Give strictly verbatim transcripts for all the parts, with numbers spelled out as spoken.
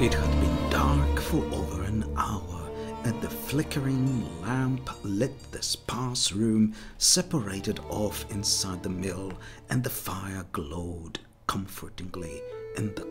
It had been dark for over an hour, and the flickering lamp lit the sparse room separated off inside the mill, and the fire glowed comfortingly in the corner.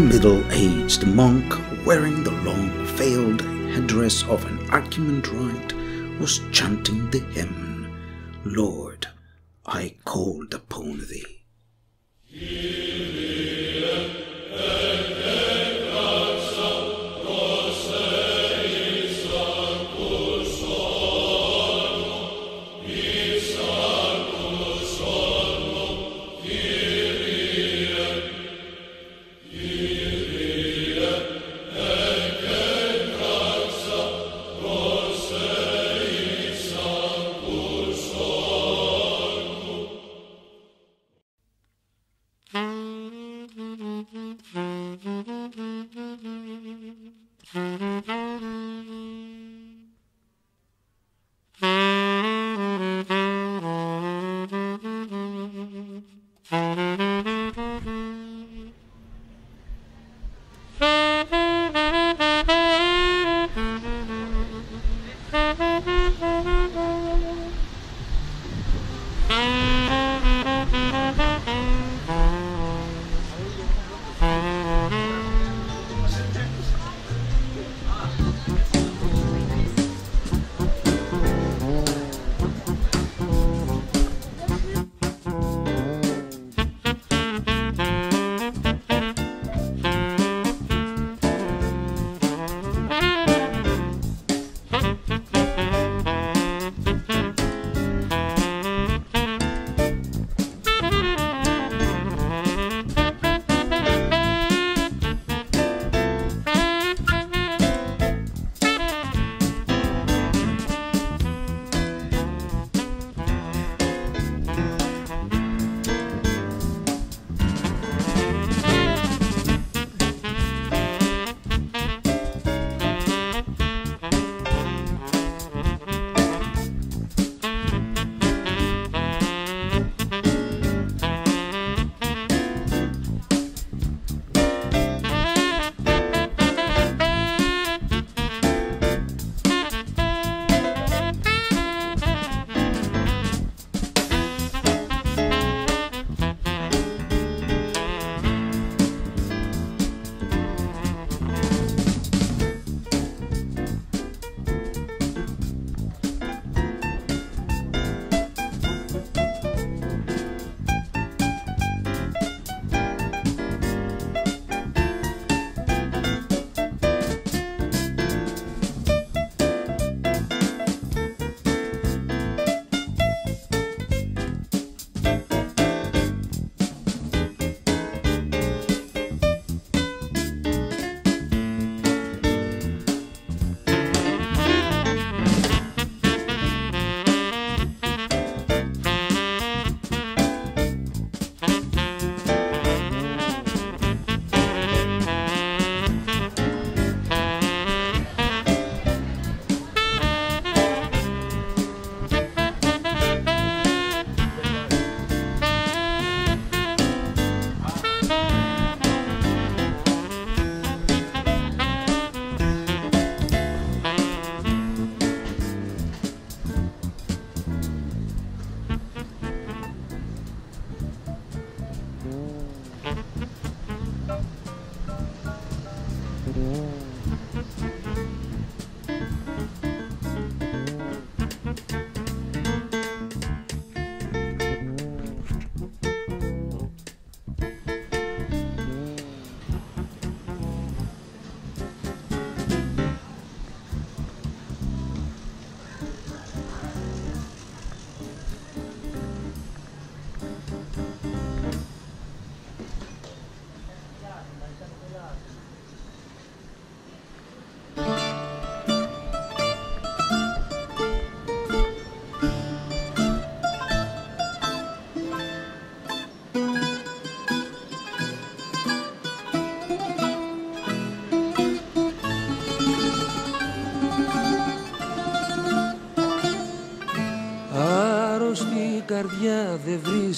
Middle-aged monk, wearing the long veiled headdress of an archimandrite, was chanting the hymn, "Lord, I called upon thee." Mm.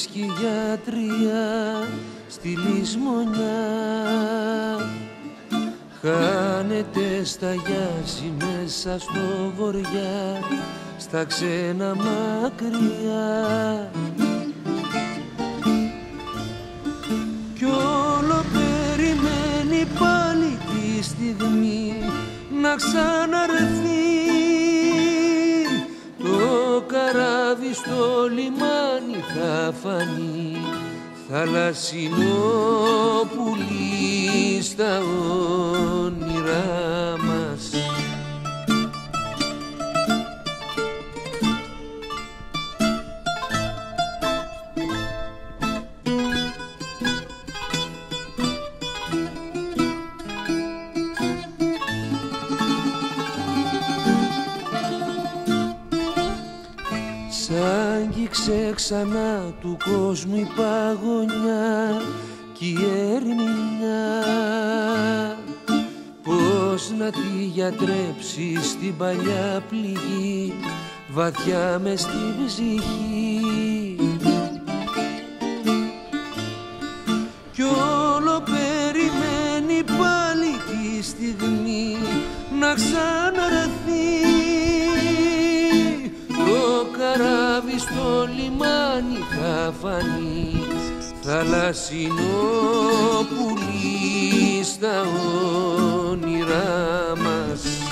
βρίσκει γιατρία στη λησμονιά. Χάνεται στα γιάζι μέσα στο βοριά, στα ξένα μακριά. Κι όλο περιμένει πάλι τη στιγμή να ξαναρεθεί. Το καράβι στο λιμάνι θα φανεί, θαλασσινό πουλί στα όνειρά μας. Άγγιξε ξανά του κόσμου η παγωνιά κι η ερμηνιά, πώς να τη γιατρέψει στην παλιά πληγή βαθιά μες στην ψυχή. Κι όλο περιμένει πάλι τη στιγμή να ξαναρεθεί. Καράβι στο λιμάνι θα φανεί, θαλασσινό πουλί στα όνειρά μας.